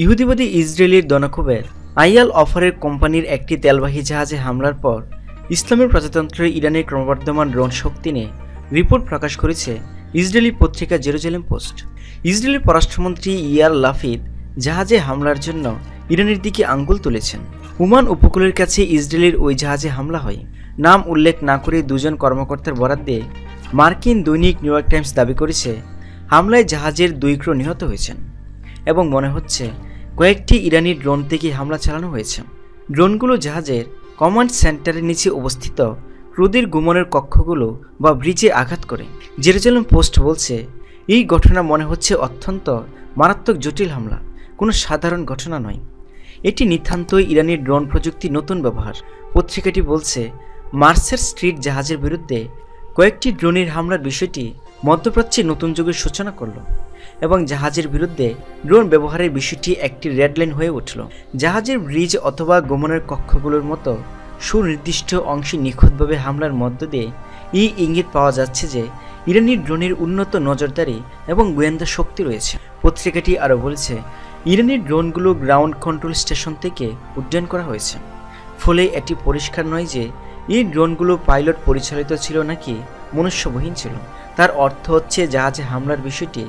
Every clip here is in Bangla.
ইহুদিবাদী ইসরায়েলের দনকুবের আইয়াল অফারের কোম্পানির একটি তেলবাহী জাহাজে হামলার পর ইসলামের প্রজাতন্ত্রে ইরানের ক্রমবর্ধমান ড্রোন শক্তি নিয়ে রিপোর্ট প্রকাশ করেছে ইসরায়েলি পত্রিকা জেরুজালেম পোস্ট। ইসরায়েলের পররাষ্ট্রমন্ত্রী ইয়ার লাফিদ জাহাজে হামলার জন্য ইরানের দিকে আঙ্গুল তুলেছেন। ওমান উপকূলের কাছে ইসরায়েলের ওই জাহাজে হামলা হয়। নাম উল্লেখ না করে দুজন কর্মকর্তার বরাত দিয়ে মার্কিন দৈনিক নিউ ইয়র্ক টাইমস দাবি করেছে হামলায় জাহাজের 2 ক্রু নিহত হয়েছেন এবং মনে হচ্ছে কয়েকটি ইরানি ড্রোন থেকে হামলা চালানো হয়েছে। ড্রোনগুলো জাহাজের কমান্ড সেন্টারের নিচে অবস্থিত ক্রুদের গুমনের কক্ষগুলো বা ব্রিজে আঘাত করে। জেরুজালেম পোস্ট বলছে এই ঘটনা মনে হচ্ছে অত্যন্ত মারাত্মক জটিল হামলা, কোনো সাধারণ ঘটনা নয়। এটি নিতান্তই ইরানি ড্রোন প্রযুক্তি নতুন ব্যবহার। পত্রিকাটি বলছে মার্সার স্ট্রিট জাহাজের বিরুদ্ধে কয়েকটি ড্রোনের হামলার বিষয়টি মধ্যপ্রাচ্যে নতুন যুগের সূচনা করল এবং জাহাজের বিরুদ্ধে ড্রোন ব্যবহারের বিষয়টি একটি রেড লাইন হয়ে উঠল। জাহাজের ব্রিজ অথবা গমনের কক্ষগুলোর মতো সুনির্দিষ্ট অংশে নিখুঁতভাবে হামলার মধ্য দিয়ে এই ইঙ্গিত পাওয়া যাচ্ছে যে ইরানি ড্রোনের উন্নত নজরদারি এবং গোয়েন্দা শক্তি রয়েছে। পত্রিকাটি আরও বলছে ইরানি ড্রোনগুলো গ্রাউন্ড কন্ট্রোল স্টেশন থেকে উড্ডয়ন করা হয়েছে, ফলে এটি পরিষ্কার নয় যে এই ড্রোনগুলো পাইলট পরিচালিত ছিল নাকি মনুষ্যবহীন ছিল। তার অর্থ হচ্ছে জাহাজে হামলার বিষয়টি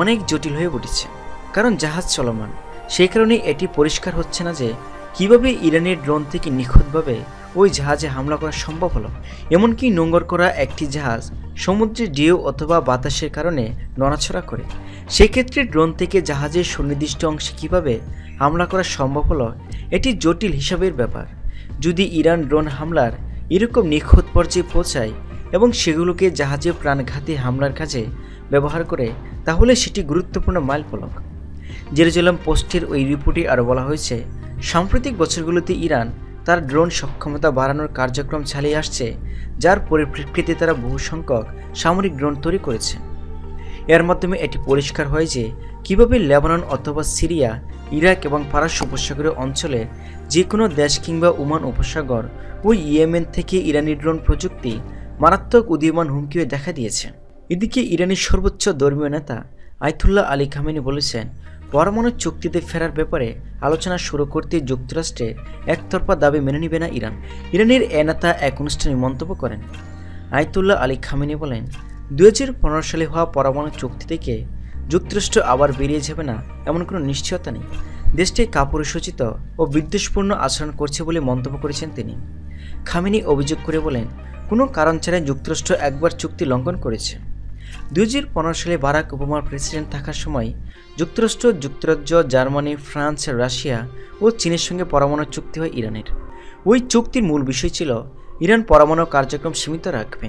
অনেক জটিল হয়ে উঠেছে কারণ জাহাজ চলমান। সেই কারণে এটি পরিষ্কার হচ্ছে না যে কীভাবে ইরানের ড্রোন থেকে নিখুঁতভাবে ওই জাহাজে হামলা করা সম্ভব হলো। এমনকি নোঙর করা একটি জাহাজ সমুদ্রে ঢেউ অথবা বাতাসের কারণে নড়াছড়া করে, সেক্ষেত্রে ড্রোন থেকে জাহাজের সুনির্দিষ্ট অংশে কীভাবে হামলা করা সম্ভব হলো এটি জটিল হিসাবের ব্যাপার। যদি ইরান ড্রোন হামলার এরকম নিখুঁত পর্যায়ে পৌঁছায় এবং সেগুলোকে জাহাজে প্রাণঘাতী হামলার কাজে ব্যবহার করে, তাহলে সেটি গুরুত্বপূর্ণ মাইলফলক। জেরুজালেম পোস্টের ওই রিপোর্টে আরও বলা হয়েছে সাম্প্রতিক বছরগুলোতে ইরান তার ড্রোন সক্ষমতা বাড়ানোর কার্যক্রম চালিয়ে আসছে, যার পরিপ্রেক্ষিতে তারা বহু সংখ্যক সামরিক ড্রোন তৈরি করেছে। এর মাধ্যমে এটি পরিষ্কার হয় যে কীভাবে লেবানন অথবা সিরিয়া, ইরাক এবং পারস্য উপসাগরীয় অঞ্চলে যে কোনো দেশ কিংবা ওমান উপসাগর ও ইয়েমেন থেকে ইরানি ড্রোন প্রযুক্তি মারাত্মক উদীয়মান হুমকি হয়ে দেখা দিয়েছে। এদিকে ইরানের সর্বোচ্চ ধর্মীয় নেতা আয়াতুল্লাহ আলী খামেনি বলেছেন পরমাণু চুক্তিতে ফেরার ব্যাপারে আলোচনা শুরু করতে যুক্তরাষ্ট্রের একতরফা দাবি মেনে নেবে না ইরান। ইরানের এ নেতা এক অনুষ্ঠানে মন্তব্য করেন। আয়াতুল্লাহ আলী খামেনি বলেন 2015 সালে হওয়া পরমাণু চুক্তি থেকে যুক্তরাষ্ট্র আবার বেরিয়ে যাবে না এমন কোনো নিশ্চয়তা নেই। দেশটি কাপুরুষোচিত ও বিদ্বেষপূর্ণ আচরণ করছে বলে মন্তব্য করেছেন তিনি। খামেনি অভিযোগ করে বলেন কোনো কারণ ছাড়াই যুক্তরাষ্ট্র একবার চুক্তি লঙ্ঘন করেছে। 2015 সালে বারাক ওবামার প্রেসিডেন্ট থাকার সময় যুক্তরাষ্ট্র, যুক্তরাজ্য, জার্মানি, ফ্রান্স, রাশিয়া ও চীনের সঙ্গে পরমাণু চুক্তি হয় ইরানের। ওই চুক্তির মূল বিষয় ছিল ইরান পরমাণু কার্যক্রম সীমিত রাখবে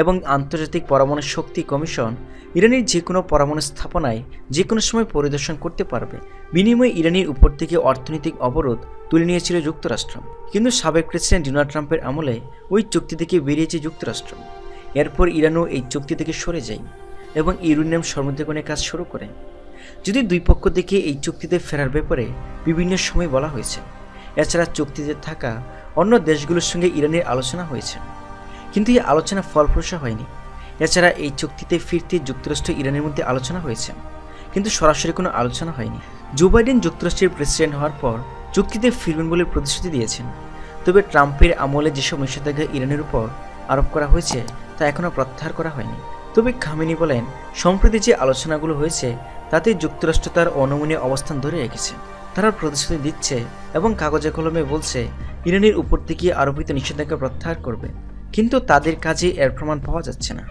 এবং আন্তর্জাতিক পরমাণু শক্তি কমিশন ইরানের যে কোনো পরমাণু স্থাপনায় যে কোনো সময় পরিদর্শন করতে পারবে। বিনিময়ে ইরানের উপর থেকে অর্থনৈতিক অবরোধ তুলে নিয়েছিল যুক্তরাষ্ট্র, কিন্তু সাবেক প্রেসিডেন্ট ডোনাল্ড ট্রাম্পের আমলে ওই চুক্তি থেকে বেরিয়েছে যুক্তরাষ্ট্র। এরপর ইরানও এই চুক্তি থেকে সরে যায় এবং ইউরেনিয়াম সমৃদ্ধকরণের কাজ শুরু করে। যদি দুই পক্ষ থেকে এই চুক্তিতে ফেরার ব্যাপারে বিভিন্ন সময় বলা হয়েছে। এছাড়া চুক্তিতে থাকা অন্য দেশগুলোর সঙ্গে ইরানের আলোচনা হয়েছে, কিন্তু এই আলোচনা ফলপ্রসূ হয়নি। এছাড়া এই চুক্তিতে ফিরতে যুক্তরাষ্ট্র ইরানের মধ্যে আলোচনা হয়েছে, কিন্তু সরাসরি কোনো আলোচনা হয়নি। জো বাইডেন যুক্তরাষ্ট্রের প্রেসিডেন্ট হওয়ার পর চুক্তিতে ফিরবেন বলে প্রতিশ্রুতি দিয়েছেন, তবে ট্রাম্পের আমলে যেসব নিষেধাজ্ঞা ইরানের উপর আরোপ করা হয়েছে তা এখনও প্রত্যাহার করা হয়নি। তবে খামেনি বলেন সম্প্রতি যে আলোচনাগুলো হয়েছে তাতে যুক্তরাষ্ট্র তার অনমনীয় অবস্থান ধরে রেখেছে। তারা প্রতিশ্রুতি দিচ্ছে এবং কাগজে কলমে বলছে ইরানের উপর থেকে আরোপিত নিষেধাজ্ঞা প্রত্যাহার করবে, কিন্তু তাদের কাজে এর প্রমাণ পাওয়া যাচ্ছে না।